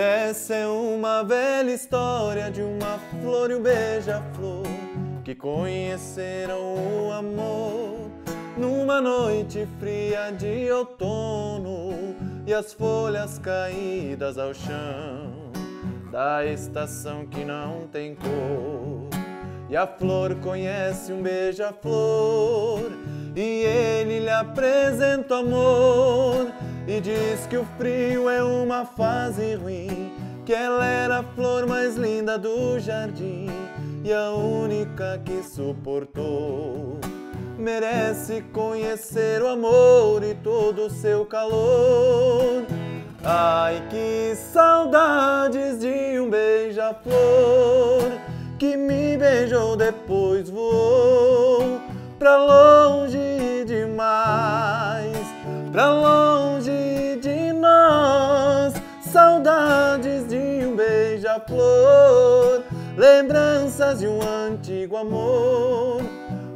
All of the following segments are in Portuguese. Essa é uma velha história de uma flor e um beija-flor que conheceram o amor numa noite fria de outono e as folhas caídas ao chão da estação que não tem cor. E a flor conhece um beija-flor e ele lhe apresenta o amor e diz que o frio é uma fase ruim, que ela era a flor mais linda do jardim e a única que suportou. Merece conhecer o amor e todo o seu calor. Ai, que saudades de um beija-flor que me beijou, depois voou pra longe demais, pra longe de nós. Saudades de um beija-flor, lembranças de um antigo amor.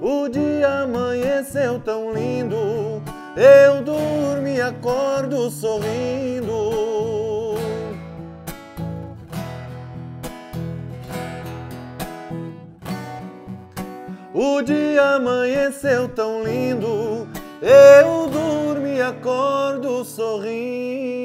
O dia amanheceu tão lindo, eu durmo e acordo sorrindo. O dia amanheceu tão lindo, eu durmo e acordo sorrindo.